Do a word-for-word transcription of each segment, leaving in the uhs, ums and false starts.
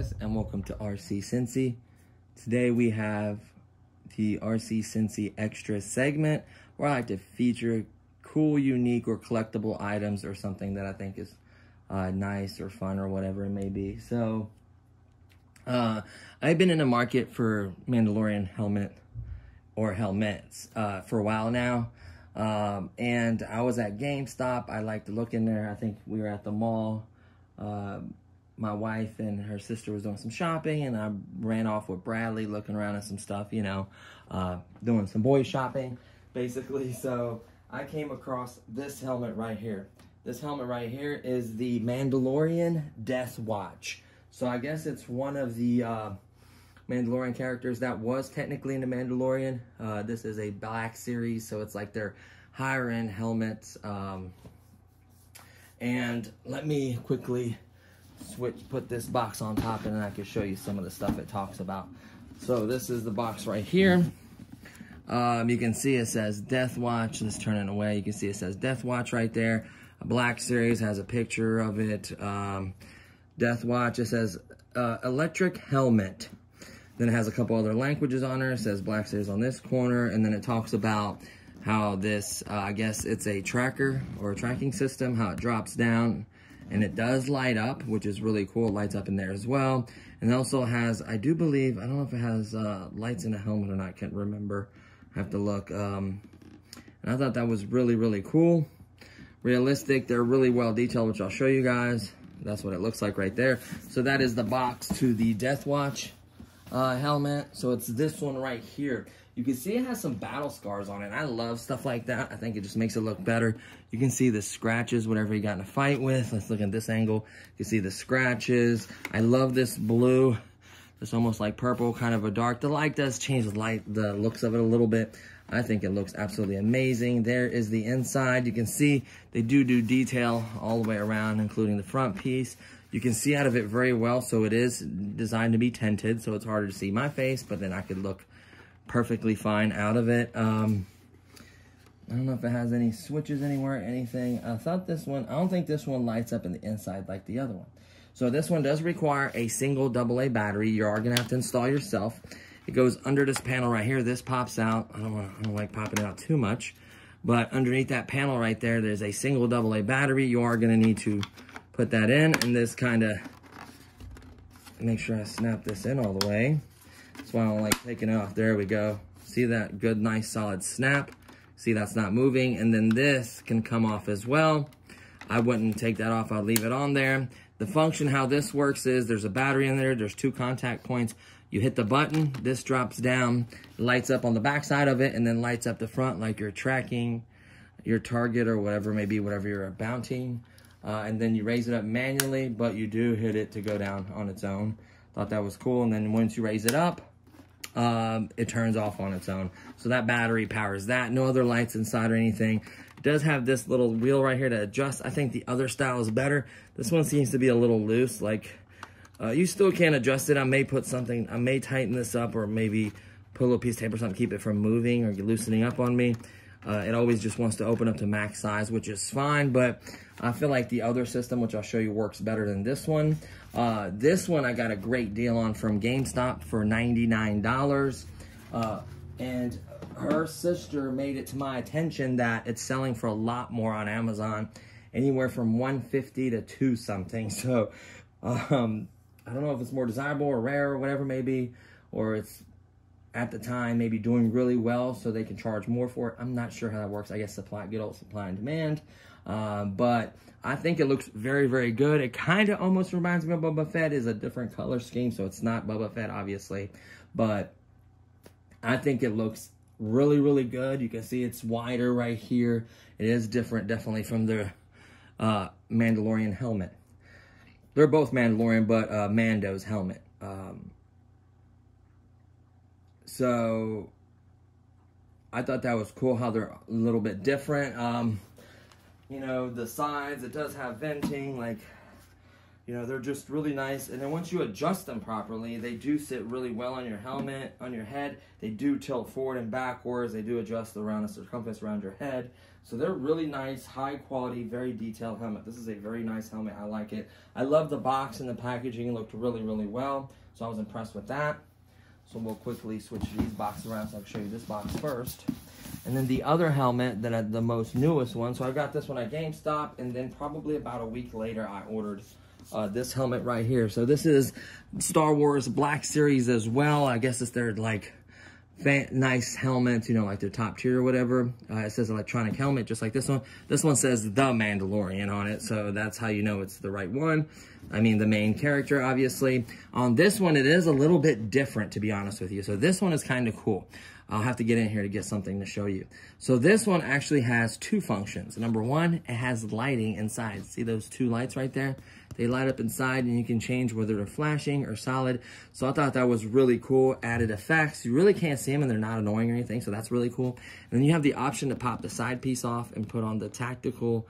guys, and welcome to R C. Cincy. Today we have the R C. Cincy Extra segment, where I like to feature cool, unique, or collectible items or something that I think is uh, nice or fun or whatever it may be. So, uh, I've been in the market for Mandalorian helmet or helmets uh, for a while now. Um, and I was at GameStop. I like to look in there. I think we were at the mall. Uh, my wife and her sister was doing some shopping, and I ran off with Bradley looking around at some stuff, you know, uh, doing some boy shopping, basically. So I came across this helmet right here. This helmet right here is the Mandalorian Death Watch. So I guess it's one of the uh, Mandalorian characters that was technically in the Mandalorian. Uh, this is a Black Series, so it's like their higher-end helmets. Um, and let me quickly switch, put this box on top, and then I can show you some of the stuff it talks about. So this is the box right here. Um, you can see it says Death Watch. Let's turn it away. You can see it says Death Watch right there. A Black Series has a picture of it. Um, Death Watch, it says uh, electric helmet. Then it has a couple other languages on there. It says Black Series on this corner. And then it talks about how this, uh, I guess it's a tracker or a tracking system, how it drops down and it does light up, which is really cool. It lights up in there as well. And it also has, I do believe, I don't know if it has uh, lights in the helmet or not. I can't remember. I have to look. Um, and I thought that was really, really cool. Realistic. They're really well detailed, which I'll show you guys. That's what it looks like right there. So that is the box to the Death Watch uh, helmet. So it's this one right here. You can see it has some battle scars on it. I love stuff like that. I think it just makes it look better. You can see the scratches, whatever you got in a fight with. Let's look at this angle. You can see the scratches. I love this blue. It's almost like purple, kind of a dark. The light does change the light, the looks of it a little bit. I think it looks absolutely amazing. There is the inside. You can see they do do detail all the way around, including the front piece. You can see out of it very well. So it is designed to be tinted, so it's harder to see my face, but then I could look perfectly fine out of it. Um, I don't know if it has any switches anywhere, anything. I thought this one, I don't think this one lights up in the inside like the other one. So this one does require a single double A battery. You are gonna have to install yourself. It goes under this panel right here. This pops out. I don't, wanna, I don't like popping it out too much, but underneath that panel right there, there's a single double A battery. You are gonna need to put that in, and this kinda, make sure I snap this in all the way. That's why I don't like taking it off. There we go. See that good, nice, solid snap. See, that's not moving. And then this can come off as well. I wouldn't take that off. I'd leave it on there. The function, how this works is there's a battery in there. There's two contact points. You hit the button. This drops down, lights up on the back side of it, and then lights up the front like you're tracking your target or whatever it may be, whatever you're bounting. Uh, and then you raise it up manually, but you do hit it to go down on its own. Thought that was cool. And then once you raise it up, um, it turns off on its own. So that battery powers that. No other lights inside or anything. It does have this little wheel right here to adjust. I think the other style is better. This one seems to be a little loose. Like, uh, you still can't adjust it. I may put something, I may tighten this up, or maybe put a little piece of tape or something to keep it from moving or loosening up on me. Uh, it always just wants to open up to max size, which is fine, but I feel like the other system, which I'll show you, works better than this one. Uh, this one I got a great deal on from GameStop for ninety-nine dollars, uh, and her sister made it to my attention that it's selling for a lot more on Amazon, anywhere from one fifty to two something. So um, I don't know if it's more desirable or rare or whatever maybe, or it's at the time maybe doing really well so they can charge more for it. I'm not sure how that works. I guess supply, good old supply and demand. Uh, but I think it looks very, very good. It kind of almost reminds me of Boba Fett. It's a different color scheme, so it's not Boba Fett, obviously. But I think it looks really, really good. You can see it's wider right here. It is different, definitely, from the uh, Mandalorian helmet. They're both Mandalorian, but uh, Mando's helmet. Um, So, I thought that was cool how they're a little bit different. Um, you know, the sides, it does have venting, like You know, they're just really nice. And then once you adjust them properly, they do sit really well on your helmet, on your head. They do tilt forward and backwards. They do adjust around the circumference around your head. So they're really nice, high quality, very detailed helmet. This is a very nice helmet. I like it. I love the box and the packaging. It looked really, really well. So I was impressed with that. So we'll quickly switch these boxes around. So I'll show you this box first. And then the other helmet, that I, the most newest one. So I got this one at GameStop. And then probably about a week later, I ordered Uh, this helmet right here. So this is Star Wars Black Series as well. I guess it's their like fan nice helmets, you know, like their top tier or whatever. Uh, it says electronic helmet, just like this one. This one says The Mandalorian on it, so that's how you know it's the right one. I mean, the main character, obviously. On this one, it is a little bit different, to be honest with you. So this one is kind of cool. I'll have to get in here to get something to show you. So this one actually has two functions. Number one, it has lighting inside. See those two lights right there? They light up inside and you can change whether they're flashing or solid. So I thought that was really cool. Added effects. You really can't see them and they're not annoying or anything. So that's really cool. And then you have the option to pop the side piece off and put on the tactical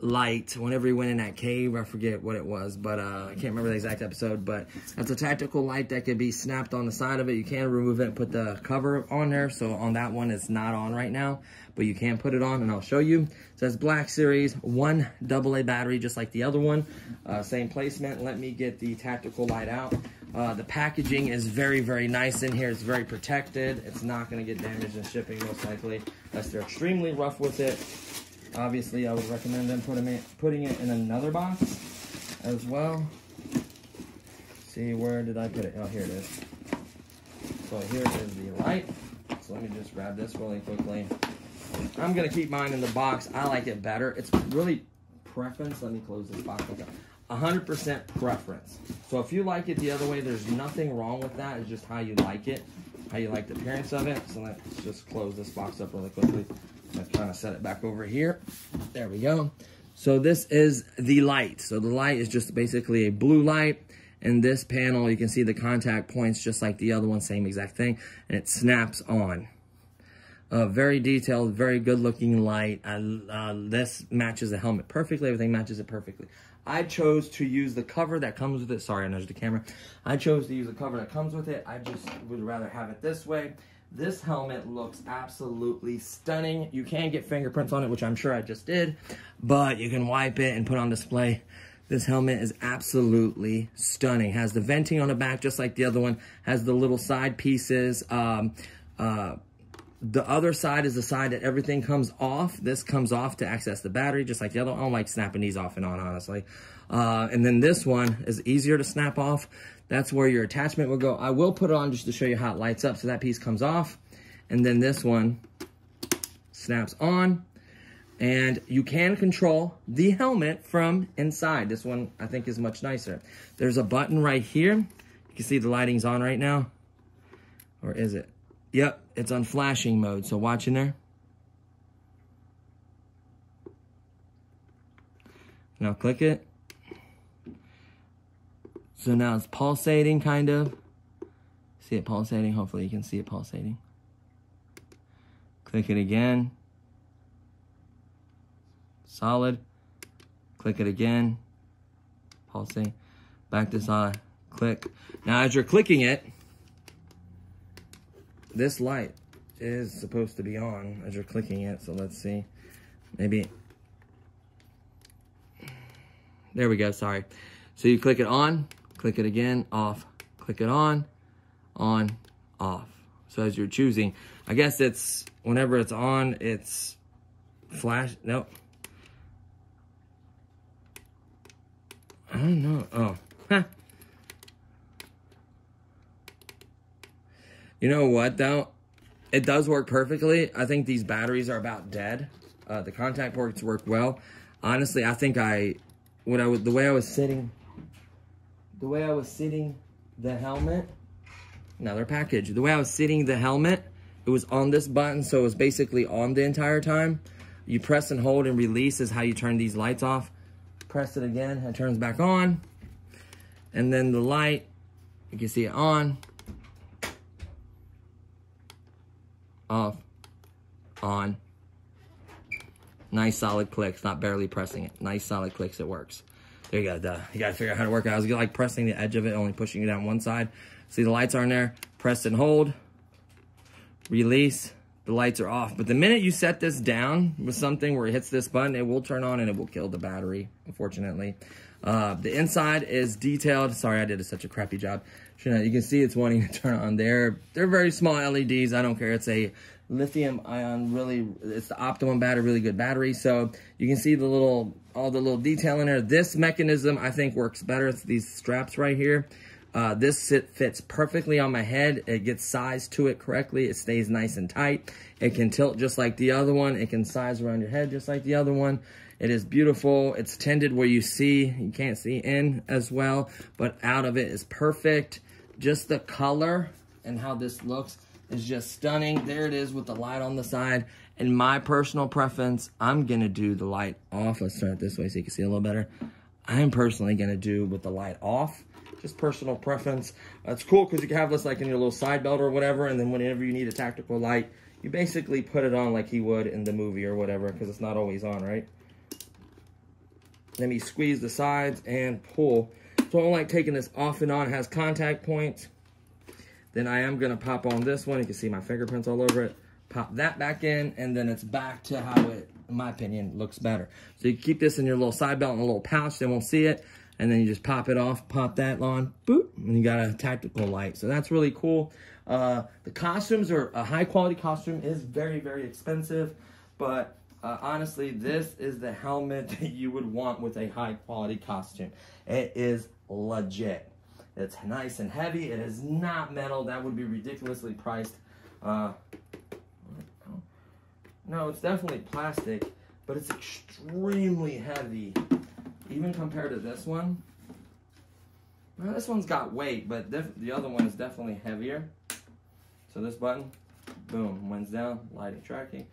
light whenever he went in that cave. I forget what it was, but uh, I can't remember the exact episode, but that's a tactical light that can be snapped on the side of it. You can remove it and put the cover on there. So on that one, it's not on right now, but you can put it on and I'll show you. It says Black Series, one double A battery, just like the other one. Uh, same placement. Let me get the tactical light out. Uh, the packaging is very, very nice in here. It's very protected. It's not going to get damaged in shipping, most likely, unless they're extremely rough with it. Obviously, I would recommend them putting it, putting it in another box as well. See, where did I put it? Oh, here it is. So here is the light. So let me just grab this really quickly. I'm going to keep mine in the box. I like it better. It's really preference. Let me close this box. Okay. one hundred percent preference. So if you like it the other way, there's nothing wrong with that. It's just how you like it, how you like the appearance of it. So let's just close this box up really quickly. I'm trying to set it back over here. There we go. So this is the light. So the light is just basically a blue light. In this panel, you can see the contact points just like the other one, same exact thing. And it snaps on. Uh, very detailed, very good looking light. I, uh, this matches the helmet perfectly. Everything matches it perfectly. I chose to use the cover that comes with it. Sorry, I nudged the camera. I chose to use the cover that comes with it. I just would rather have it this way. This helmet looks absolutely stunning. You can get fingerprints on it, which I'm sure I just did, but you can wipe it and put on display. This helmet is absolutely stunning. Has the venting on the back, just like the other one. Has the little side pieces. Um, uh, the other side is the side that everything comes off. This comes off to access the battery, just like the other one. I don't like snapping these off and on, honestly. Uh, and then this one is easier to snap off. That's where your attachment will go. I will put it on just to show you how it lights up. So that piece comes off. And then this one snaps on. And you can control the helmet from inside. This one, I think, is much nicer. There's a button right here. You can see the lighting's on right now. Or is it? Yep, it's on flashing mode. So watch in there. Now click it. So now it's pulsating, kind of. See it pulsating? Hopefully you can see it pulsating. Click it again. Solid. Click it again. Pulsate. Back to solid. Click. Now as you're clicking it, this light is supposed to be on as you're clicking it. So let's see. Maybe. There we go. Sorry. So you click it on. Click it again, off, click it on, on, off. So as you're choosing, I guess it's, whenever it's on, it's flash, nope. I don't know, oh, huh. You know what though? It does work perfectly. I think these batteries are about dead. Uh, the contact ports work well. Honestly, I think I, when I was, the way I was sitting, The way I was sitting the helmet, another package. The way I was sitting the helmet, it was on this button, so it was basically on the entire time. You press and hold and release is how you turn these lights off. Press it again, it turns back on. And then the light, you can see it on, off, on. Nice solid clicks, not barely pressing it. Nice solid clicks, it works. there you gotta, uh, you gotta figure out how to work it. I was like pressing the edge of it, only pushing it down one side. See, the lights aren't there. Press and hold, release, the lights are off. But the minute you set this down with something where it hits this button, it will turn on and it will kill the battery, unfortunately. Uh, the inside is detailed. Sorry, I did such a crappy job. Sure, you can see it's wanting to turn on there. They're very small L E Ds. I don't care. It's a lithium ion, really, it's the optimum battery, really good battery. So you can see the little, all the little detail in there. This mechanism, I think, works better. It's these straps right here. Uh, this sit fits perfectly on my head. It gets sized to it correctly. It stays nice and tight. It can tilt just like the other one. It can size around your head just like the other one. It is beautiful. It's tinted where you see, you can't see in as well, but out of it is perfect. Just the color and how this looks is just stunning. There it is with the light on the side. And my personal preference, I'm gonna do the light off. Let's turn it this way so you can see a little better. I'm personally gonna do with the light off. Just personal preference. That's cool because you can have this like in your little side belt or whatever, and then whenever you need a tactical light, you basically put it on like he would in the movie or whatever, because it's not always on, right? Let me squeeze the sides and pull. So I don't like taking this off and on. It has contact points. Then I am gonna pop on this one. You can see my fingerprints all over it. Pop that back in, and then it's back to how it, in my opinion, looks better. So you keep this in your little side belt in a little pouch, they won't see it. And then you just pop it off, pop that on, boop, and you got a tactical light. So that's really cool. Uh, the costumes are, a high quality costume is very, very expensive, but uh, honestly, this is the helmet that you would want with a high quality costume. It is legit. It's nice and heavy. It is not metal. That would be ridiculously priced. Uh, no, it's definitely plastic, but it's extremely heavy. Even compared to this one, now this one's got weight, but the other one is definitely heavier. So this button, boom, wind's down, lighting tracking,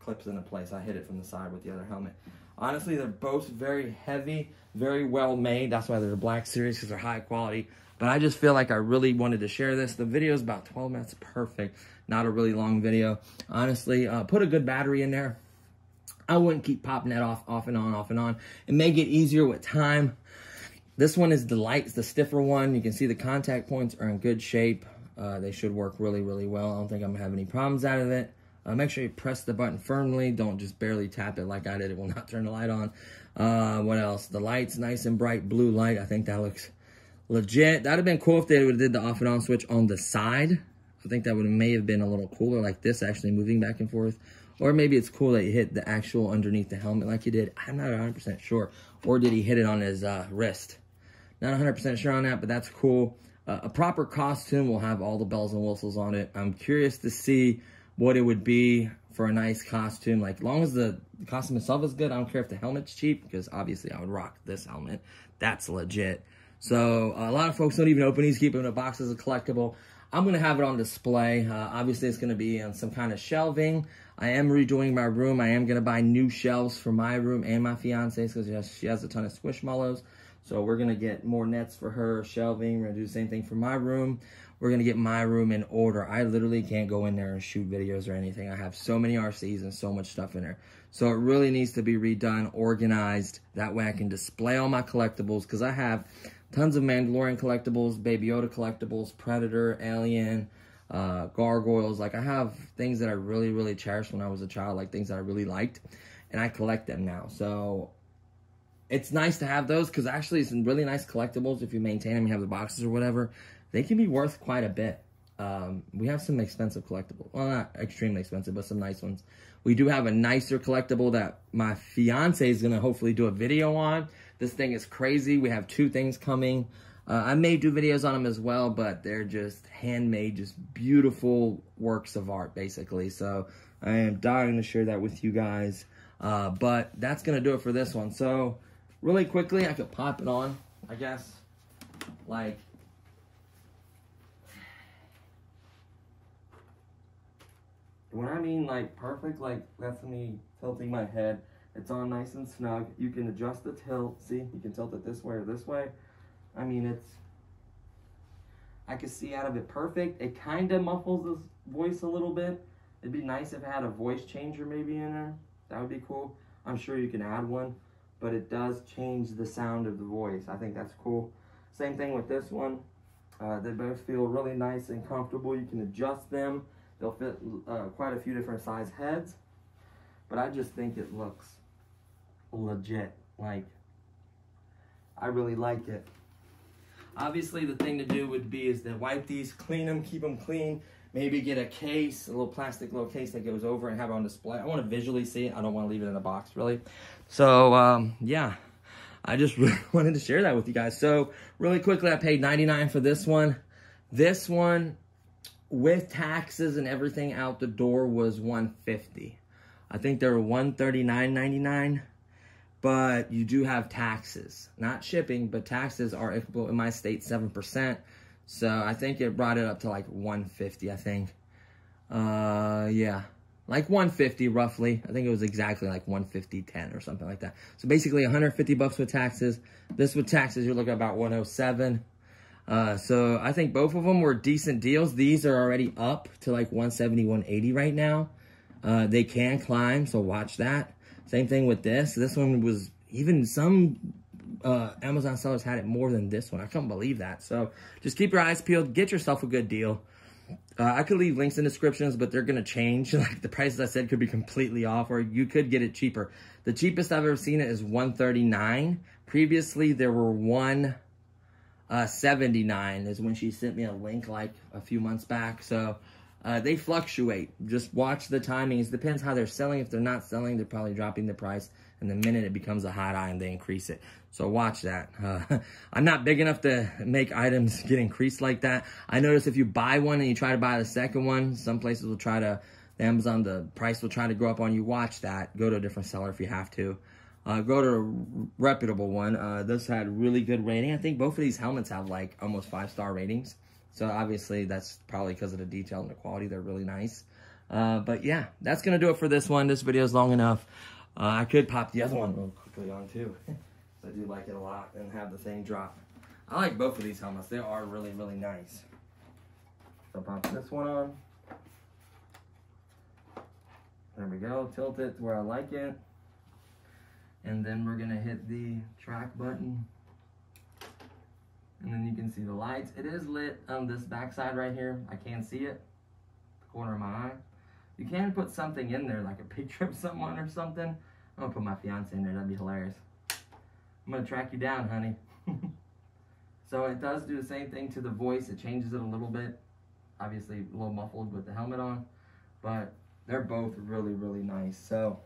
clips into place. I hit it from the side with the other helmet. Honestly, they're both very heavy, very well made. That's why they're the Black Series, because they're high quality. But I just feel like I really wanted to share this. The video is about twelve minutes, perfect. Not a really long video. Honestly, uh, put a good battery in there. I wouldn't keep popping that off, off and on, off and on. It may get easier with time. This one is the lights, the stiffer one. You can see the contact points are in good shape. Uh, they should work really, really well. I don't think I'm gonna have any problems out of it. Uh, make sure you press the button firmly. Don't just barely tap it like I did. It will not turn the light on. Uh, what else? The light's nice and bright blue light. I think that looks legit. That'd have been cool if they would have did the off and on switch on the side. I think that would may have been a little cooler, like this actually moving back and forth. Or maybe it's cool that he hit the actual underneath the helmet like he did. I'm not one hundred percent sure. Or did he hit it on his uh, wrist? Not one hundred percent sure on that, but that's cool. Uh, a proper costume will have all the bells and whistles on it. I'm curious to see what it would be for a nice costume. Like, as long as the costume itself is good, I don't care if the helmet's cheap, because obviously I would rock this helmet. That's legit. So uh, a lot of folks don't even open these, keep them in a box as a collectible. I'm going to have it on display. Uh, obviously, it's going to be on some kind of shelving. I am redoing my room. I am going to buy new shelves for my room and my fiance's, because she has a ton of squishmallows. So we're going to get more nets for her shelving. We're going to do the same thing for my room. We're going to get my room in order. I literally can't go in there and shoot videos or anything. I have so many R Cs and so much stuff in there. So it really needs to be redone, organized. That way I can display all my collectibles, because I have tons of Mandalorian collectibles, Baby Yoda collectibles, Predator, Alien, uh, Gargoyles. Like, I have things that I really, really cherished when I was a child, like things that I really liked, and I collect them now. So it's nice to have those, because actually some really nice collectibles, if you maintain them, you have the boxes or whatever, they can be worth quite a bit. Um, we have some expensive collectibles. Well, not extremely expensive, but some nice ones. We do have a nicer collectible that my fiance is going to hopefully do a video on. This thing is crazy. We have two things coming. Uh, I may do videos on them as well, but they're just handmade, just beautiful works of art, basically. So I am dying to share that with you guys. Uh, but that's going to do it for this one. So really quickly, I could pop it on, I guess. Like, when I mean like perfect, like that's me tilting my head. It's on nice and snug. You can adjust the tilt. See, you can tilt it this way or this way. I mean, it's, I can see out of it perfect. It kind of muffles this voice a little bit. It'd be nice if it had a voice changer maybe in there. That would be cool. I'm sure you can add one. but it does change the sound of the voice. I think that's cool. Same thing with this one. Uh, they both feel really nice and comfortable. You can adjust them. They'll fit uh, quite a few different size heads. But I just think it looks legit. Like, I really like it. Obviously, the thing to do would be is to wipe these, clean them, keep them clean. Maybe get a case, a little plastic little case that goes over and have it on display. I want to visually see it. I don't want to leave it in a box, really. So, um, yeah. I just really wanted to share that with you guys. So, really quickly, I paid ninety-nine dollars for this one. This one, with taxes and everything out the door, was one hundred fifty dollars. I think they were one hundred thirty-nine ninety-nine, but you do have taxes. Not shipping, but taxes are applicable in my state seven percent. So, I think it brought it up to like one hundred fifty dollars, I think. Uh, yeah. Like one hundred fifty dollars roughly. I think it was exactly like one hundred fifty dollars and ten cents or something like that. So basically one hundred fifty bucks with taxes. This with taxes, you're looking at about one hundred seven dollars. Uh, so I think both of them were decent deals. These are already up to like one hundred seventy, one hundred eighty right now. Uh, they can climb, so watch that. Same thing with this. This one was even some uh, Amazon sellers had it more than this one. I can't believe that. So just keep your eyes peeled. Get yourself a good deal. Uh, I could leave links in descriptions, but they're going to change. Like the prices I said could be completely off, or you could get it cheaper. The cheapest I've ever seen it is one hundred thirty-nine dollars. Previously, there were one hundred seventy-nine dollars is when she sent me a link like a few months back. So uh, they fluctuate. Just watch the timings. Depends how they're selling. If they're not selling, they're probably dropping the price. And the minute it becomes a hot item, they increase it. So watch that. Uh, I'm not big enough to make items get increased like that. I notice if you buy one and you try to buy the second one, some places will try to, the Amazon, the price will try to go up on you. Watch that. Go to a different seller if you have to. Uh, go to a reputable one. Uh, this had really good rating. I think both of these helmets have like almost five-star ratings. So obviously that's probably because of the detail and the quality. They're really nice. Uh, but yeah, that's going to do it for this one. This video is long enough. Uh, I could pop the other one real quickly on too. I do like it a lot and have the thing drop. I like both of these helmets. They are really, really nice. So pop this one on. There we go. Tilt it to where I like it. And then we're going to hit the track button. And then you can see the lights. It is lit on this backside right here. I can see it. The corner of my eye. You can put something in there, like a picture of someone or something. I'm going to put my fiancé in there. That'd be hilarious. I'm going to track you down, honey. So it does do the same thing to the voice. It changes it a little bit. Obviously, a little muffled with the helmet on. But they're both really, really nice. So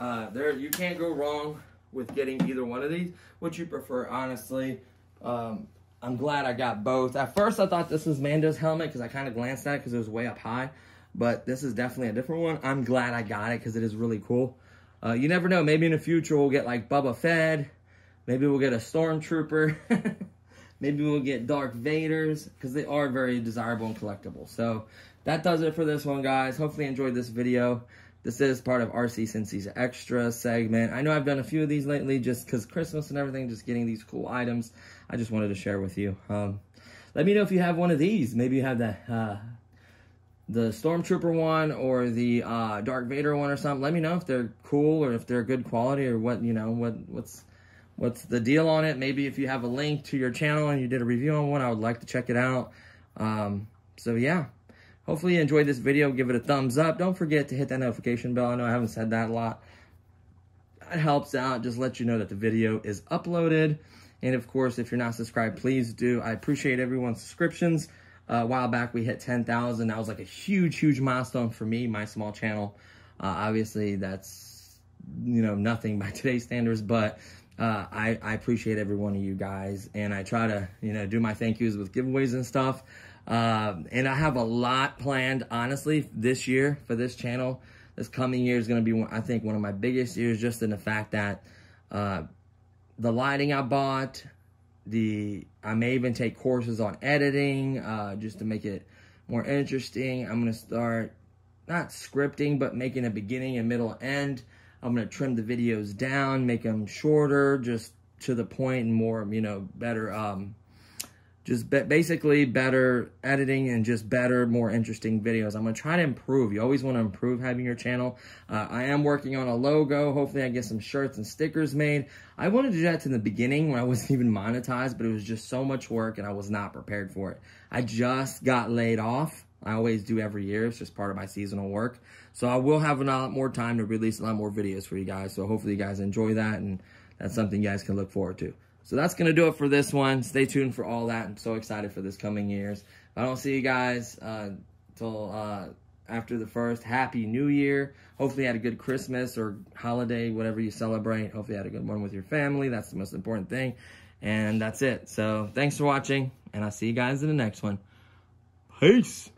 uh, there, you can't go wrong with getting either one of these. What you prefer, honestly. Um, I'm glad I got both. At first, I thought this was Mando's helmet because I kind of glanced at it because it was way up high. But this is definitely a different one. I'm glad I got it because it is really cool. Uh, you never know. Maybe in the future we'll get like Boba Fett. Maybe we'll get a Stormtrooper. Maybe we'll get Darth Vaders because they are very desirable and collectible. So that does it for this one, guys. Hopefully you enjoyed this video. This is part of R C. Cincy's Extra segment. I know I've done a few of these lately just because Christmas and everything. Just getting these cool items. I just wanted to share with you. Um, let me know if you have one of these. Maybe you have that... Uh, the Stormtrooper one or the uh, Darth Vader one or something. Let me know if they're cool or if they're good quality or what, you know, what what's what's the deal on it. Maybe if you have a link to your channel and you did a review on one, I would like to check it out. Um, so, yeah. Hopefully you enjoyed this video. Give it a thumbs up. Don't forget to hit that notification bell. I know I haven't said that a lot. That helps out. Just let you know that the video is uploaded. And, of course, if you're not subscribed, please do. I appreciate everyone's subscriptions. Uh, a while back, we hit ten thousand. That was like a huge, huge milestone for me, my small channel. Uh, obviously, that's, you know, nothing by today's standards, but uh, I, I appreciate every one of you guys. And I try to, you know, do my thank yous with giveaways and stuff. Uh, and I have a lot planned, honestly, this year for this channel. This coming year is going to be, one, I think, one of my biggest years, just in the fact that uh, the lighting I bought... The I may even take courses on editing uh, just to make it more interesting. I'm going to start not scripting, but making a beginning and middle end. I'm going to trim the videos down, make them shorter, just to the point and more, you know, better um, Just be basically better editing and just better, more interesting videos. I'm going to try to improve. You always want to improve having your channel. Uh, I am working on a logo. Hopefully I get some shirts and stickers made. I wanted to do that in the beginning when I wasn't even monetized, but it was just so much work and I was not prepared for it. I just got laid off. I always do every year. It's just part of my seasonal work. So I will have a lot more time to release a lot more videos for you guys. So hopefully you guys enjoy that, and that's something you guys can look forward to. So that's going to do it for this one. Stay tuned for all that. I'm so excited for this coming years. I don't see you guys uh, till uh, after the first. Happy New Year. Hopefully you had a good Christmas or holiday, whatever you celebrate. Hopefully you had a good one with your family. That's the most important thing. And that's it. So thanks for watching, and I'll see you guys in the next one. Peace.